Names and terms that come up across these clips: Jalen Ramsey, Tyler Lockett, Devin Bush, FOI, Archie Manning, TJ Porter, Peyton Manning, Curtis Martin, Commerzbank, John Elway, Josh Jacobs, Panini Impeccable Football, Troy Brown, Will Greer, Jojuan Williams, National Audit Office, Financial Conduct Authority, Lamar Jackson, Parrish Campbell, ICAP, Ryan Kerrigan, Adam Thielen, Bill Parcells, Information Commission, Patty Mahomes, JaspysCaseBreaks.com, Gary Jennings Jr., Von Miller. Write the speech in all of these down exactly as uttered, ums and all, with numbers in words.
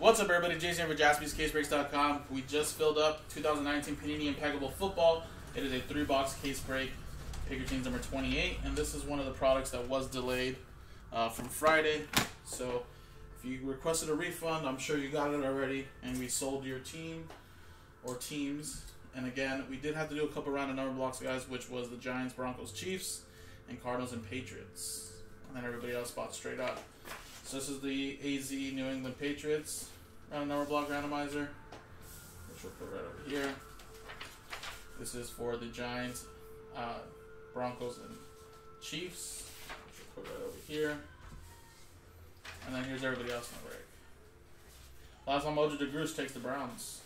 What's up, everybody? Jason here for Jaspys Case Breaks dot com. We just filled up two thousand nineteen Panini Impeccable Football. It is a three-box case break, pick your teams number twenty-eight, and this is one of the products that was delayed uh, from Friday. So if you requested a refund, I'm sure you got it already, and we sold your team or teams. And again, we did have to do a couple round of number blocks, guys, which was the Giants, Broncos, Chiefs, and Cardinals and Patriots. And then everybody else bought straight up. So this is the A Z New England Patriots round number block randomizer, which we'll put right over here. This is for the Giants, uh, Broncos, and Chiefs, which we'll put right over here. And then here's everybody else in the break. Last time Mojo DeGroose takes the Browns.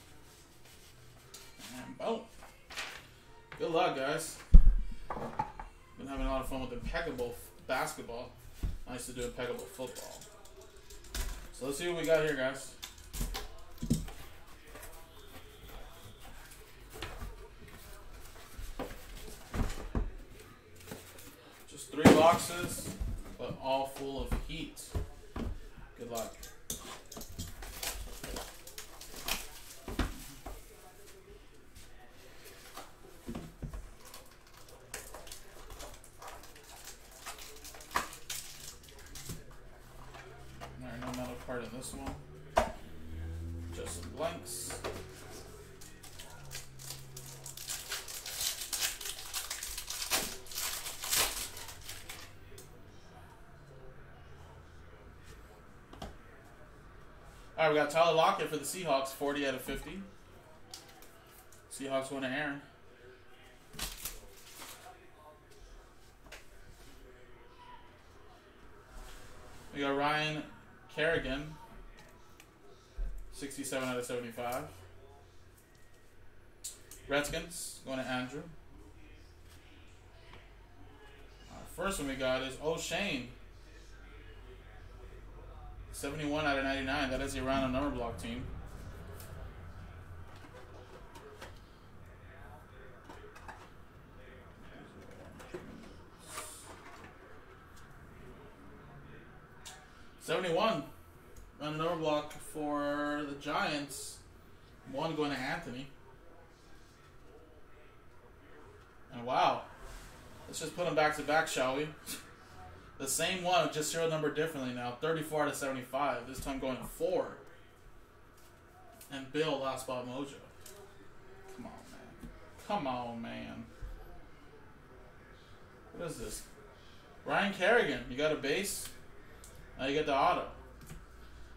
And boom. Good luck, guys. Been having a lot of fun with Impeccable Basketball. I used to do Impeccable Football. So let's see what we got here, guys. Just three boxes, but all full of heat. Good luck. Part in this one, just some blanks. All right, we got Tyler Lockett for the Seahawks, forty out of fifty. Seahawks win an Aaron. We got Ryan Kerrigan, sixty-seven out of seventy-five. Redskins, going to Andrew. Our first one we got is O'Shane, seventy-one out of ninety-nine. That is a random number block team. seventy-one, random number block for the Giants. One going to Anthony. And wow, let's just put them back to back, shall we? The same one, just serial number differently now. thirty-four out of seventy-five. This time going to four. And Bill, last spot Mojo. Come on, man. Come on, man. What is this? Ryan Kerrigan, you got a base? Now you get the auto.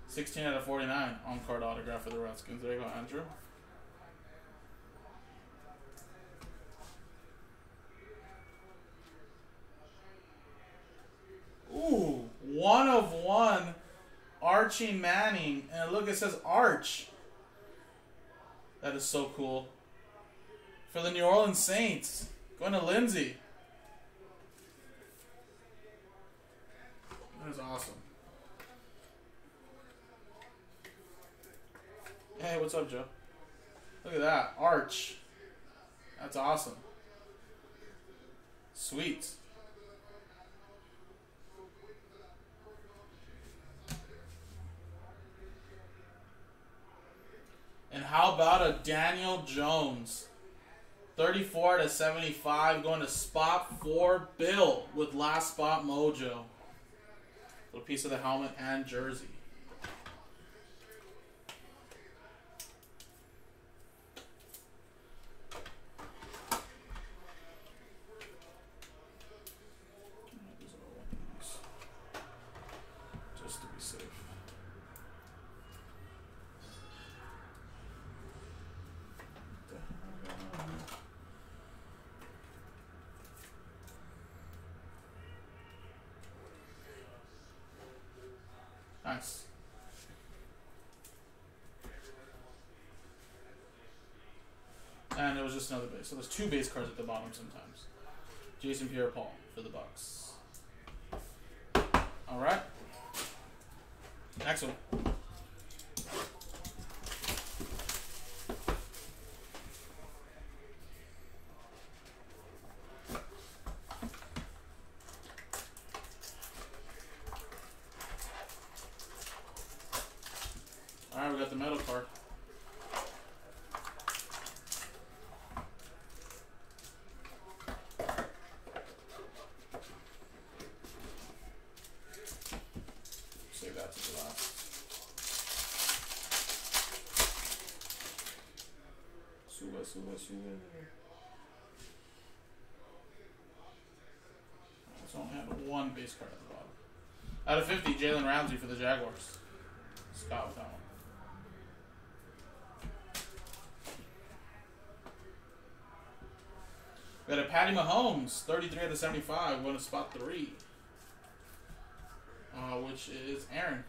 sixteen out of forty-nine. On-card autograph for the Redskins. There you go, Andrew. Ooh, one of one. Archie Manning. And look, it says Arch. That is so cool. For the New Orleans Saints. Going to Lindsay. That is awesome. Hey, what's up, Joe? Look at that. Arch. That's awesome. Sweet. And how about a Daniel Jones? thirty-four out of seventy-five. Going to spot four, Bill, with last spot Mojo. Little piece of the helmet and jersey. Nice. And it was just another base. So there's two base cards at the bottom sometimes. Jason Pierre-Paul for the Bucks. All right. Next one. All right, we got the metal card. Save that to the last. Suba, suba, suba. Let's only have one base card at the bottom. Out of fifty, Jalen Ramsey for the Jaguars. Scott with that one. We got a Patty Mahomes, thirty-three out of seventy-five, going to spot three, uh, which is Aaron.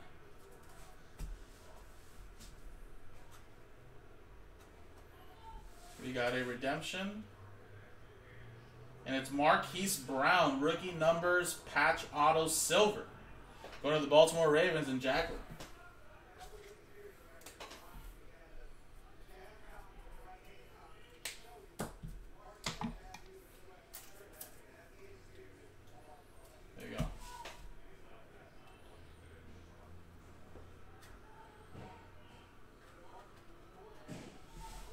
We got a redemption, and it's Marquise Brown, rookie numbers, patch auto silver, going to the Baltimore Ravens and Jaguars.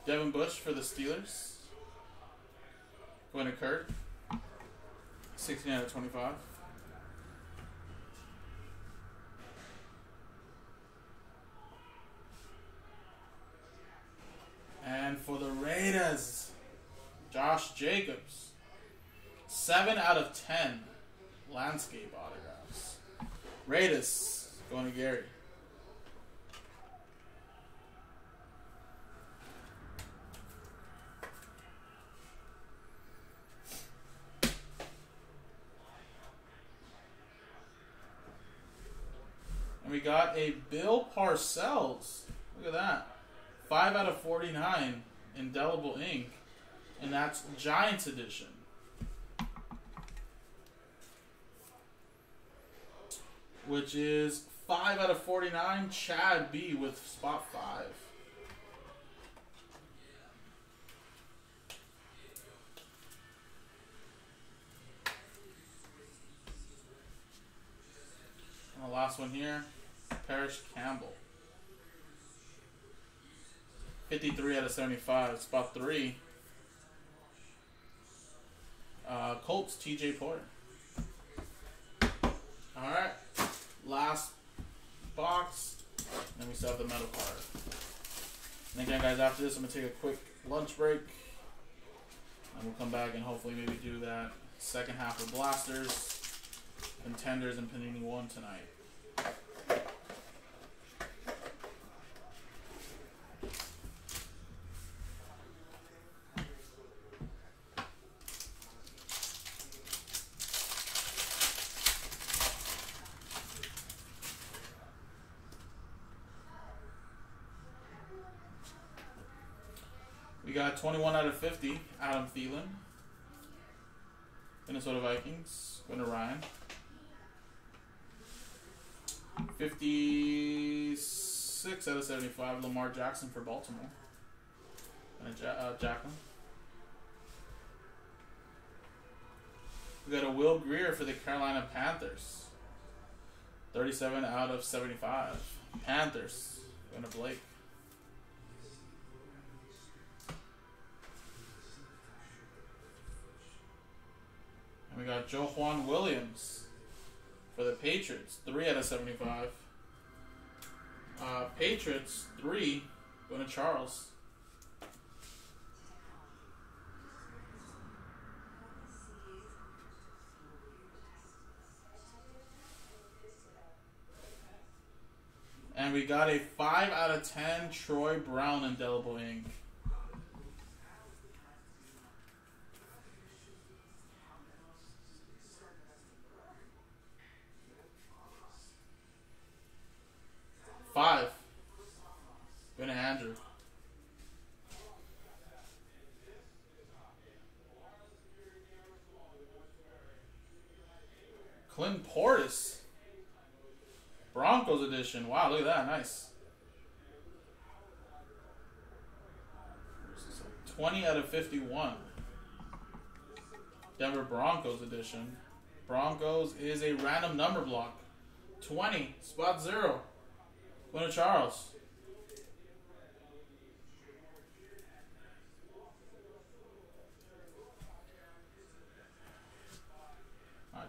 Devin Bush for the Steelers. Going to Kurt. sixteen out of twenty-five. And for the Raiders, Josh Jacobs. seven out of ten. Landscape autographs. Raiders. Going to Gary. We got a Bill Parcells. Look at that. five out of forty-nine. Indelible ink. And that's Giants edition. Which is five out of forty-nine. Chad B with spot five. And the last one here. Parrish Campbell. fifty-three out of seventy-five. Spot three. Uh, Colts, T J Porter. Alright. Last box. Then we still have the metal card. And again, guys, after this, I'm going to take a quick lunch break. And we'll come back and hopefully maybe do that second half of Blasters, Contenders, and Panini One tonight. We got twenty-one out of fifty, Adam Thielen. Minnesota Vikings, going to Ryan. fifty-six out of seventy-five, Lamar Jackson for Baltimore. And ja uh, Jacqueline. We got a Will Greer for the Carolina Panthers. thirty-seven out of seventy-five. Panthers, going to Blake. And we got Jojuan Williams for the Patriots. three out of seventy-five. Uh, Patriots, three. Going to Charles. And we got a five out of ten Troy Brown indelible ink. Five. Going to Andrew. Clint Portis. Broncos edition. Wow, look at that. Nice. twenty out of fifty-one. Denver Broncos edition. Broncos is a random number block. twenty. Spot zero. Going to Charles.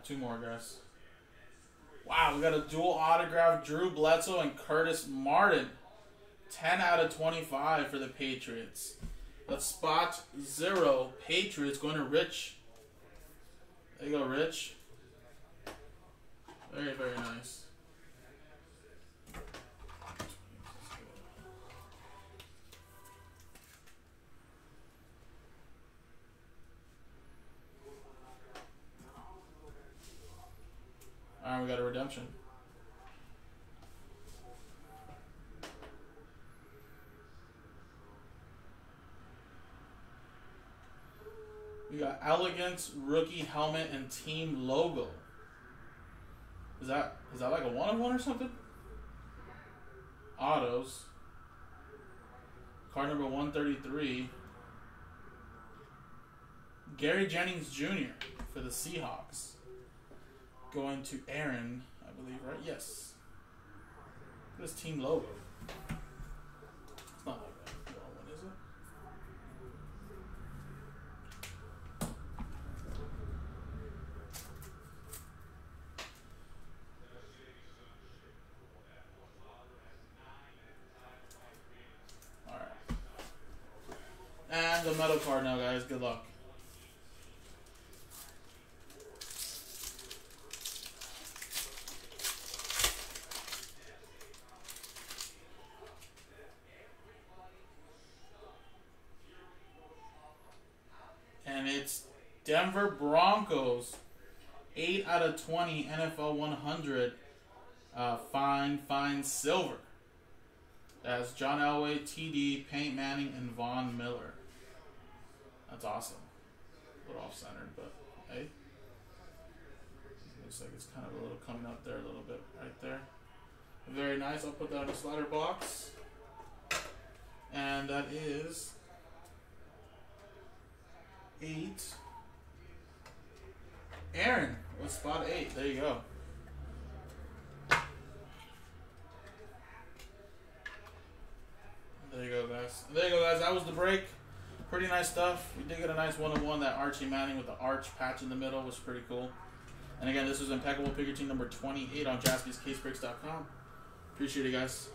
two more guys. Wow, we got a dual autograph, Drew Bledsoe and Curtis Martin. ten out of twenty-five for the Patriots. That's spot zero. Patriots going to Rich. There you go, Rich. Very, very nice. All right, we got a redemption. We got Elegance, rookie helmet, and team logo. Is that is that like a one of one or something? Autos. Card number one thirty-three. Gary Jennings Junior for the Seahawks. Going to Aaron, I believe, right? Yes. This team logo. It's not like that. No, what is it? All right. And the metal card now, guys. Good luck. Denver Broncos, eight out of twenty, N F L one hundred, uh, fine, fine, silver. That's John Elway, T D, Peyton Manning, and Von Miller. That's awesome. A little off-centered, but hey. Looks like it's kind of a little coming up there a little bit right there. Very nice. I'll put that in a slider box. And that is eight. Aaron with spot eight. There you go. There you go, guys. There you go, guys. That was the break. Pretty nice stuff. We did get a nice one-on-one, that Archie Manning with the arch patch in the middle was pretty cool. And again, this was Impeccable Picker Team number twenty-eight on Jaspys Case Breaks dot com. Appreciate it, guys.